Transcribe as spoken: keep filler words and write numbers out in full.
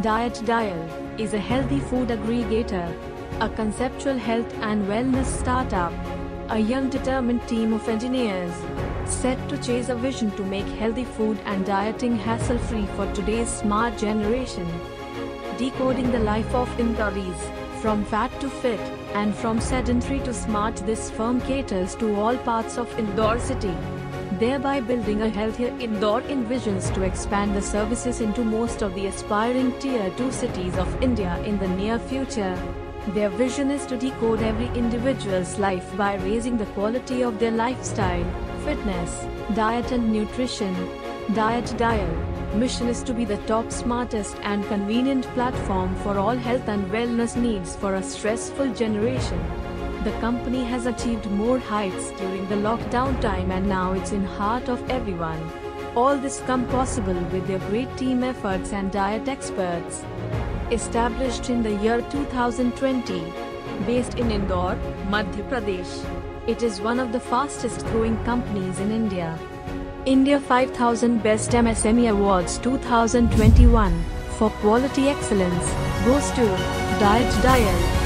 Diet Dial is a healthy food aggregator, a conceptual health and wellness startup, a young determined team of engineers set to chase a vision to make healthy food and dieting hassle-free for today's smart generation. Decoding the life of Indoris, from fat to fit, and from sedentary to smart, this firm caters to all parts of Indore city, thereby building a healthier Indore envisions to expand the services into most of the aspiring tier two cities of India in the near future. Their vision is to decode every individual's life by raising the quality of their lifestyle, fitness, diet and nutrition. Diet Dial mission is to be the top, smartest and convenient platform for all health and wellness needs for a stressful generation. The company has achieved more heights during the lockdown time and now it's in heart of everyone. All this come possible with their great team efforts and diet experts. Established in the year two thousand twenty, based in Indore, Madhya Pradesh, it is one of the fastest growing companies in India. India five thousand Best M S M E Awards two thousand twenty-one for quality excellence goes to Diet Dial.